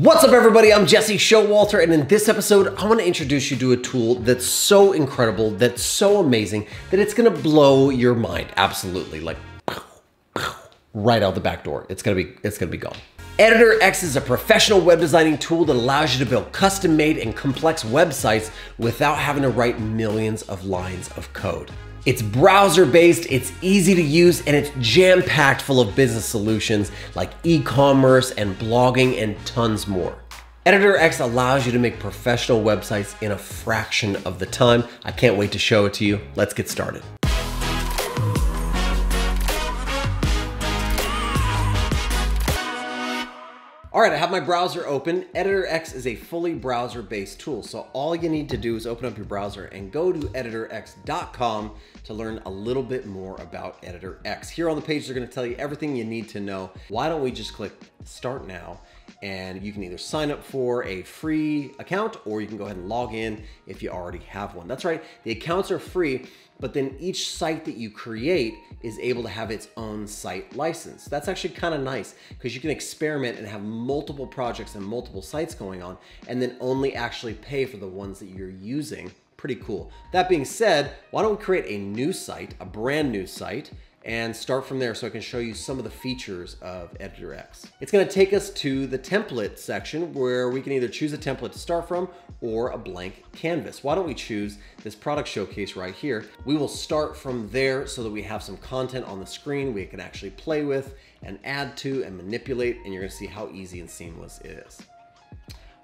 What's up everybody, I'm Jesse Showalter, and in this episode, I wanna introduce you to a tool that's so incredible, that's so amazing, that it's gonna blow your mind, absolutely. Like, right out the back door, it's gonna be gone. Editor X is a professional web designing tool that allows you to build custom-made and complex websites without having to write millions of lines of code. It's browser-based, it's easy to use, and it's jam-packed full of business solutions like e-commerce and blogging and tons more. Editor X allows you to make professional websites in a fraction of the time. I can't wait to show it to you. Let's get started. All right, I have my browser open. Editor X is a fully browser-based tool, so all you need to do is open up your browser and go to editorx.com to learn a little bit more about Editor X. Here on the page, they're gonna tell you everything you need to know. Why don't we just click Start Now, and you can either sign up for a free account or you can go ahead and log in if you already have one. That's right, the accounts are free, but then each site that you create is able to have its own site license. That's actually kind of nice because you can experiment and have multiple projects and multiple sites going on and then only actually pay for the ones that you're using. Pretty cool. That being said, why don't we create a new site, a brand new site, and start from there so I can show you some of the features of Editor X. It's gonna take us to the template section where we can either choose a template to start from or a blank canvas. Why don't we choose this product showcase right here? We will start from there so that we have some content on the screen we can actually play with and add to and manipulate, and you're gonna see how easy and seamless it is.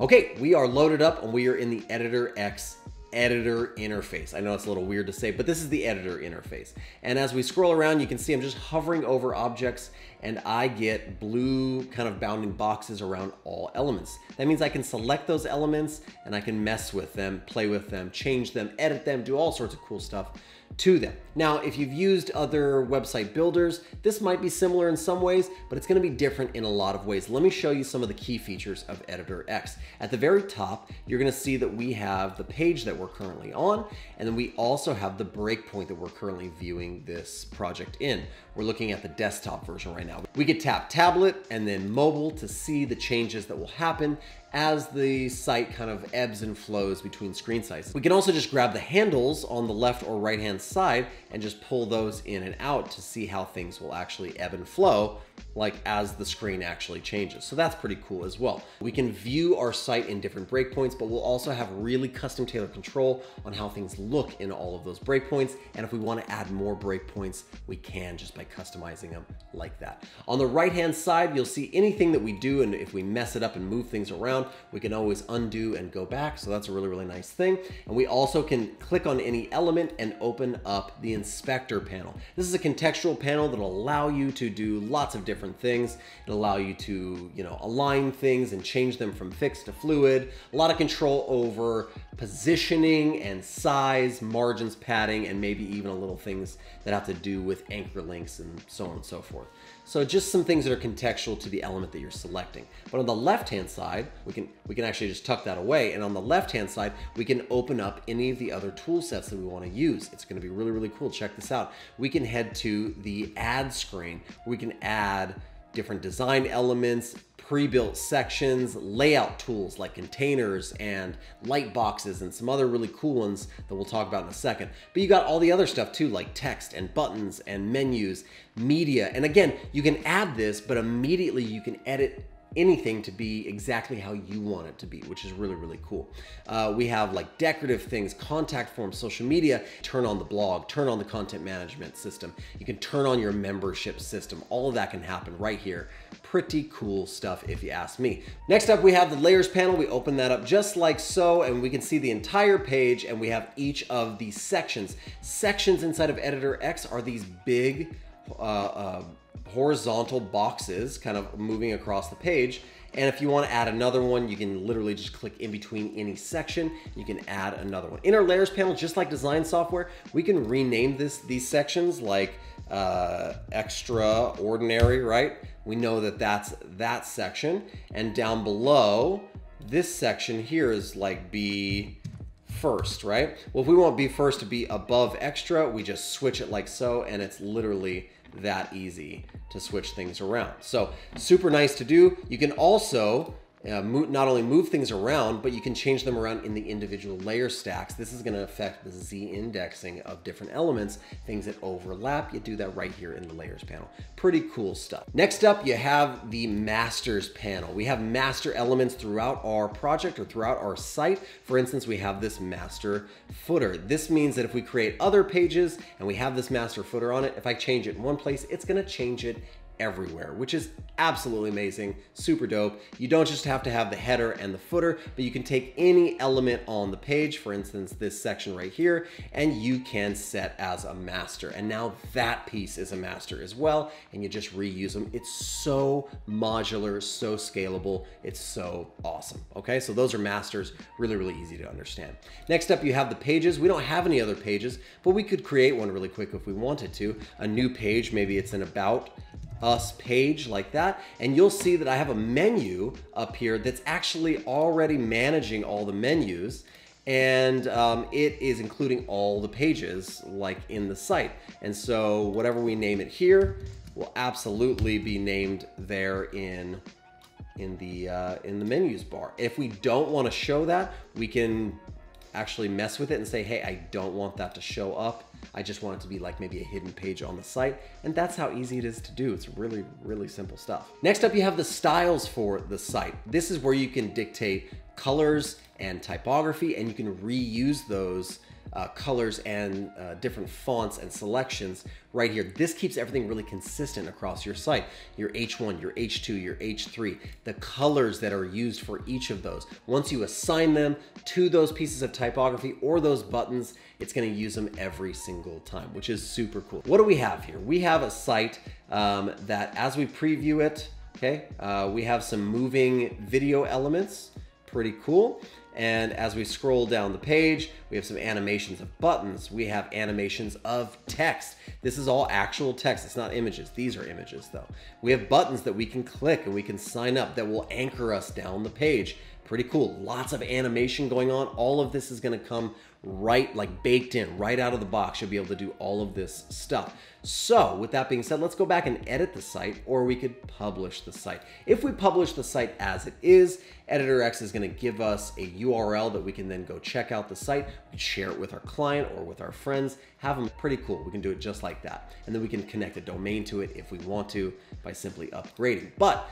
Okay, we are loaded up and we are in the Editor X editor interface. I know it's a little weird to say, but this is the editor interface. And as we scroll around, you can see I'm just hovering over objects and I get blue kind of bounding boxes around all elements. That means I can select those elements and I can mess with them, play with them, change them, edit them, do all sorts of cool stuff to them. Now, if you've used other website builders, this might be similar in some ways, but it's gonna be different in a lot of ways. Let me show you some of the key features of Editor X. At the very top, you're gonna see that we have the page that we're currently on, and then we also have the breakpoint that we're currently viewing this project in. We're looking at the desktop version right now. We could tap tablet and then mobile to see the changes that will happen as the site kind of ebbs and flows between screen sizes. We can also just grab the handles on the left or right hand side and just pull those in and out to see how things will actually ebb and flow, like as the screen actually changes. So that's pretty cool as well. We can view our site in different breakpoints, but we'll also have really custom tailored control on how things look in all of those breakpoints. And if we want to add more breakpoints, we can just by customizing them like that. On the right hand side, you'll see anything that we do, and if we mess it up and move things around, we can always undo and go back. So that's a really, really nice thing. And we also can click on any element and open up the inspector panel. This is a contextual panel that'll allow you to do lots of different things. It'll allow you to, align things and change them from fixed to fluid. A lot of control over positioning and size, margins, padding, and maybe even a little things that have to do with anchor links and so on and so forth. So just some things that are contextual to the element that you're selecting. But on the left-hand side, we can actually just tuck that away. And on the left-hand side, we can open up any of the other tool sets that we want to use. It's going to be really, really cool. Check this out. We can head to the add screen. We can add different design elements, pre-built sections, layout tools like containers and light boxes and some other really cool ones that we'll talk about in a second. But you got all the other stuff too, like text and buttons and menus, media. And again, you can add this, but immediately you can edit anything to be exactly how you want it to be, which is really, really cool. We have like decorative things, contact forms, social media, turn on the blog, turn on the content management system. You can turn on your membership system. All of that can happen right here. Pretty cool stuff if you ask me. Next up, we have the layers panel. We open that up just like so, and we can see the entire page, and we have each of these sections. Sections inside of Editor X are these big, horizontal boxes kind of moving across the page. And if you want to add another one, you can literally just click in between any section. You can add another one. In our layers panel, just like design software, we can rename these sections like extraordinary, right? We know that that's that section. And down below, this section here is like B first, right? Well, if we want B first to be above extra, we just switch it like so, and it's literally that easy to switch things around. So super nice to do. You can also not only move things around, but you can change them around in the individual layer stacks. This is going to affect the Z indexing of different elements, things that overlap. You do that right here in the layers panel. Pretty cool stuff. Next up, you have the masters panel. We have master elements throughout our project or throughout our site. For instance, we have this master footer. This means that if we create other pages and we have this master footer on it, if I change it in one place, it's going to change it everywhere, which is absolutely amazing, super dope. You don't just have to have the header and the footer, but you can take any element on the page, for instance, this section right here, and you can set as a master. And now that piece is a master as well, and you just reuse them. It's so modular, so scalable, it's so awesome. Okay, so those are masters, really, really easy to understand. Next up, you have the pages. We don't have any other pages, but we could create one really quick if we wanted to. A new page, maybe it's an about us page like that, and you'll see that I have a menu up here that's actually already managing all the menus, and it is including all the pages like in the site. And so whatever we name it here will absolutely be named there in the menus bar. If we don't want to show that, we can actually mess with it and say, hey, I don't want that to show up. I just want it to be like maybe a hidden page on the site. And that's how easy it is to do. It's really, really simple stuff. Next up, you have the styles for the site. This is where you can dictate colors and typography, and you can reuse those colors and different fonts and selections right here. This keeps everything really consistent across your site. Your H1, your H2, your H3, the colors that are used for each of those. Once you assign them to those pieces of typography or those buttons, it's gonna use them every single time, which is super cool. What do we have here? We have a site that as we preview it, okay, we have some moving video elements, pretty cool. And as we scroll down the page, we have some animations of buttons. We have animations of text. This is all actual text. It's not images. These are images though. We have buttons that we can click and we can sign up that will anchor us down the page. Pretty cool. Lots of animation going on. All of this is going to come right, like baked in, right out of the box. You'll be able to do all of this stuff. So with that being said, let's go back and edit the site, or we could publish the site. If we publish the site as it is, Editor X is going to give us a URL that we can then go check out the site, share it with our client or with our friends, have them. Pretty cool. We can do it just like that. And then we can connect a domain to it if we want to by simply upgrading. But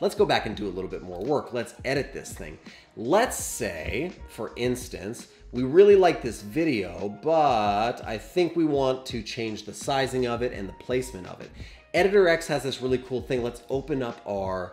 let's go back and do a little bit more work. Let's edit this thing. Let's say, for instance, we really like this video, but I think we want to change the sizing of it and the placement of it. Editor X has this really cool thing. Let's open up our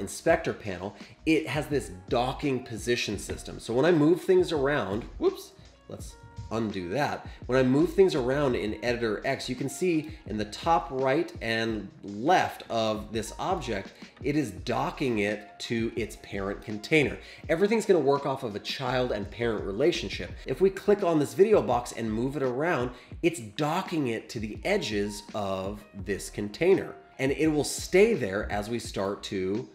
inspector panel. It has this docking position system. So when I move things around, whoops, let's undo that. When I move things around in Editor X, you can see in the top right and left of this object, it is docking it to its parent container. Everything's going to work off of a child and parent relationship. If we click on this video box and move it around, it's docking it to the edges of this container, and it will stay there as we start to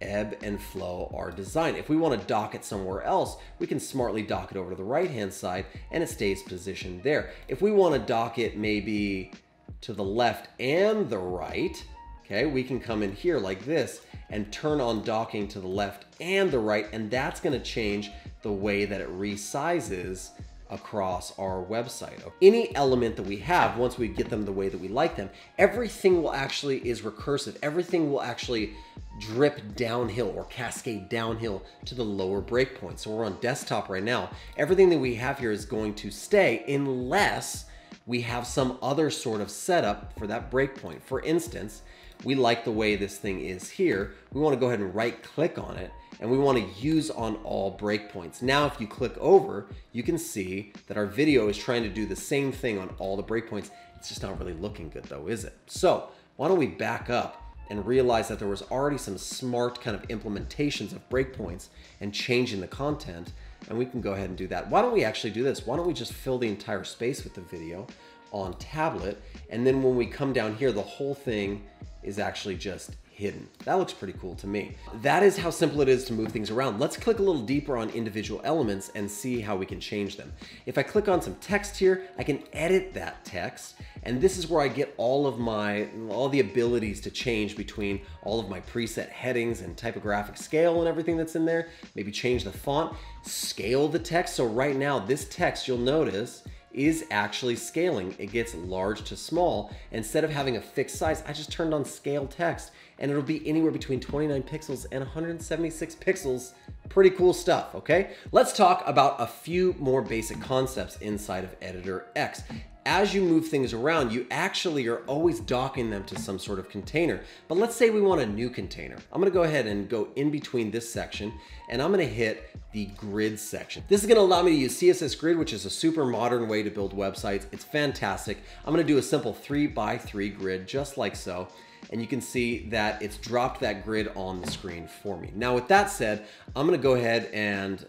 ebb and flow our design. If we want to dock it somewhere else, we can smartly dock it over to the right-hand side and it stays positioned there. If we want to dock it maybe to the left and the right, okay, we can come in here like this and turn on docking to the left and the right, and that's going to change the way that it resizes across our website. Any element that we have, once we get them the way that we like them, everything will actually is recursive. Everything will actually drip downhill or cascade downhill to the lower breakpoint. So we're on desktop right now. Everything that we have here is going to stay unless we have some other sort of setup for that breakpoint. For instance, we like the way this thing is here. We want to go ahead and right click on it, and we want to use on all breakpoints. Now, if you click over, you can see that our video is trying to do the same thing on all the breakpoints. It's just not really looking good though, is it? So why don't we back up and realize that there was already some smart kind of implementations of breakpoints and changing the content, and we can go ahead and do that. Why don't we actually do this? Why don't we just fill the entire space with the video on tablet, and then when we come down here, the whole thing is actually just hidden. That looks pretty cool to me. That is how simple it is to move things around. Let's click a little deeper on individual elements and see how we can change them. If I click on some text here, I can edit that text, and this is where I get all the abilities to change between all of my preset headings and typographic scale and everything that's in there. Maybe change the font, scale the text. So right now this text, you'll notice, is actually scaling. It gets large to small. Instead of having a fixed size, I just turned on scale text, and it'll be anywhere between 29 pixels and 176 pixels. Pretty cool stuff, okay? Let's talk about a few more basic concepts inside of Editor X. As you move things around, you actually are always docking them to some sort of container. But let's say we want a new container. I'm gonna go ahead and go in between this section, and I'm gonna hit the grid section. This is gonna allow me to use CSS Grid, which is a super modern way to build websites. It's fantastic. I'm gonna do a simple 3 by 3 grid, just like so. And you can see that it's dropped that grid on the screen for me. Now, with that said, I'm gonna go ahead and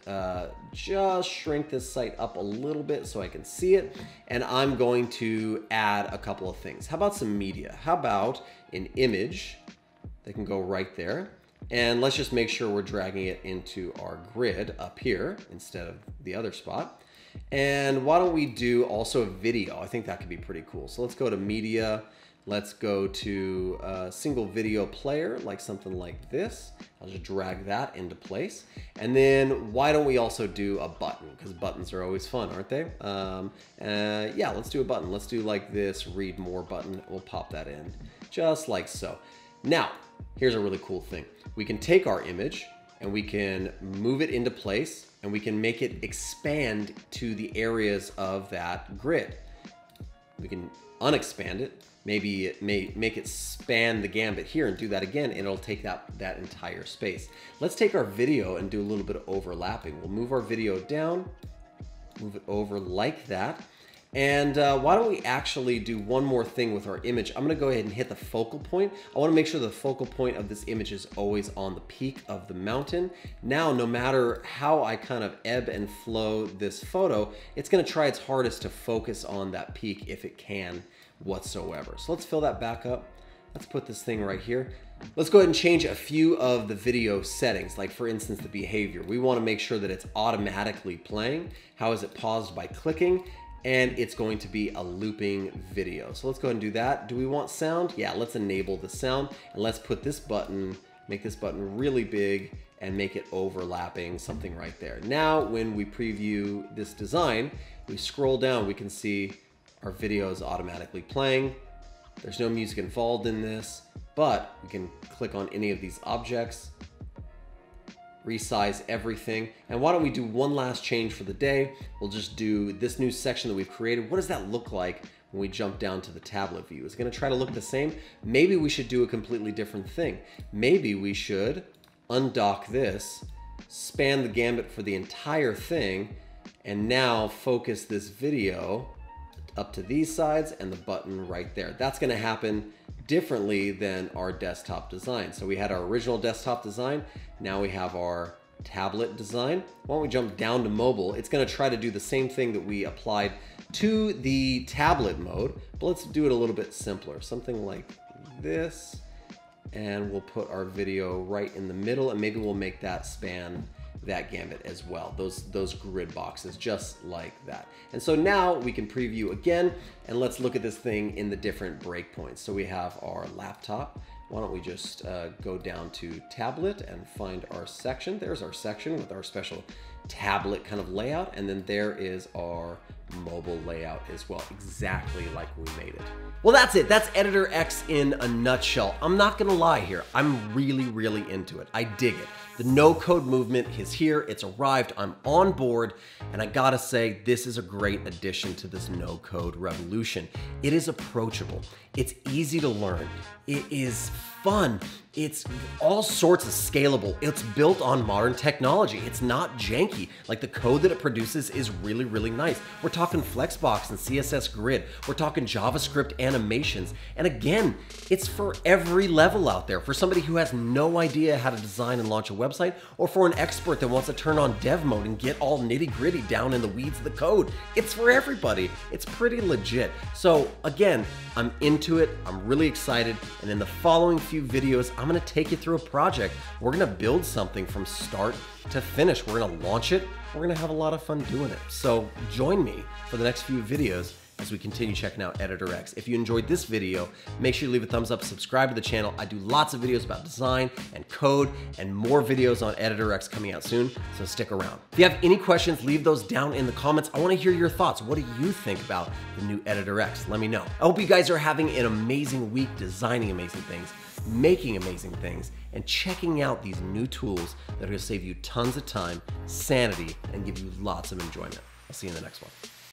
just shrink this site up a little bit so I can see it. And I'm going to add a couple of things. How about some media? How about an image that can go right there? And let's just make sure we're dragging it into our grid up here instead of the other spot. And why don't we do also a video? I think that could be pretty cool. So let's go to media. Let's go to a single video player, like something like this. I'll just drag that into place. And then why don't we also do a button? Because buttons are always fun, aren't they? Yeah, let's do a button. Let's do like this read more button. We'll pop that in just like so. Now, here's a really cool thing. We can take our image and we can move it into place, and we can make it expand to the areas of that grid. We can unexpand it. Maybe it may make it span the gambit here and do that again, and it'll take that entire space. Let's take our video and do a little bit of overlapping. We'll move our video down, move it over like that. And why don't we actually do one more thing with our image? I'm gonna go ahead and hit the focal point. I wanna make sure the focal point of this image is always on the peak of the mountain. Now, no matter how I kind of ebb and flow this photo, it's gonna try its hardest to focus on that peak if it can whatsoever. So let's fill that back up. Let's put this thing right here. Let's go ahead and change a few of the video settings, like for instance, the behavior. We wanna make sure that it's automatically playing. How is it paused by clicking? And it's going to be a looping video. So let's go ahead and do that. Do we want sound? Yeah, let's enable the sound, and let's put this button, make this button really big and make it overlapping something right there. Now, when we preview this design, we scroll down, we can see our video is automatically playing. There's no music involved in this, but we can click on any of these objects, resize everything. And why don't we do one last change for the day? We'll just do this new section that we've created. What does that look like when we jump down to the tablet view? It's gonna try to look the same. Maybe we should do a completely different thing. Maybe we should undock this, span the gambit for the entire thing, and now focus this video up to these sides and the button right there. That's gonna happen differently than our desktop design. So we had our original desktop design. Now we have our tablet design. Why don't we jump down to mobile? It's gonna try to do the same thing that we applied to the tablet mode, but let's do it a little bit simpler. Something like this, and we'll put our video right in the middle, and maybe we'll make that span that gambit as well, those grid boxes, just like that. And so now we can preview again, and let's look at this thing in the different breakpoints. So we have our laptop. Why don't we just go down to tablet and find our section. There's our section with our special tablet kind of layout, and then there is our mobile layout as well, exactly like we made it. Well, that's it. That's Editor X in a nutshell. I'm not gonna lie here. I'm really into it. I dig it. The no-code movement is here. It's arrived. I'm on board, and I gotta say, this is a great addition to this no-code revolution. It is approachable. It's easy to learn. It is fun. It's all sorts of scalable. It's built on modern technology. It's not janky. Like, the code that it produces is really nice. We're talking Flexbox and CSS Grid. We're talking JavaScript animations. And again, it's for every level out there. For somebody who has no idea how to design and launch a website, website, or for an expert that wants to turn on dev mode and get all nitty-gritty down in the weeds of the code. It's for everybody. It's pretty legit. So again, I'm into it. I'm really excited. And in the following few videos, I'm gonna take you through a project. We're gonna build something from start to finish. We're gonna launch it. We're gonna have a lot of fun doing it. So join me for the next few videos as we continue checking out Editor X. If you enjoyed this video, make sure you leave a thumbs up, subscribe to the channel. I do lots of videos about design and code and more videos on Editor X coming out soon, so stick around. If you have any questions, leave those down in the comments. I wanna hear your thoughts. What do you think about the new Editor X? Let me know. I hope you guys are having an amazing week designing amazing things, making amazing things, and checking out these new tools that are gonna save you tons of time, sanity, and give you lots of enjoyment. I'll see you in the next one.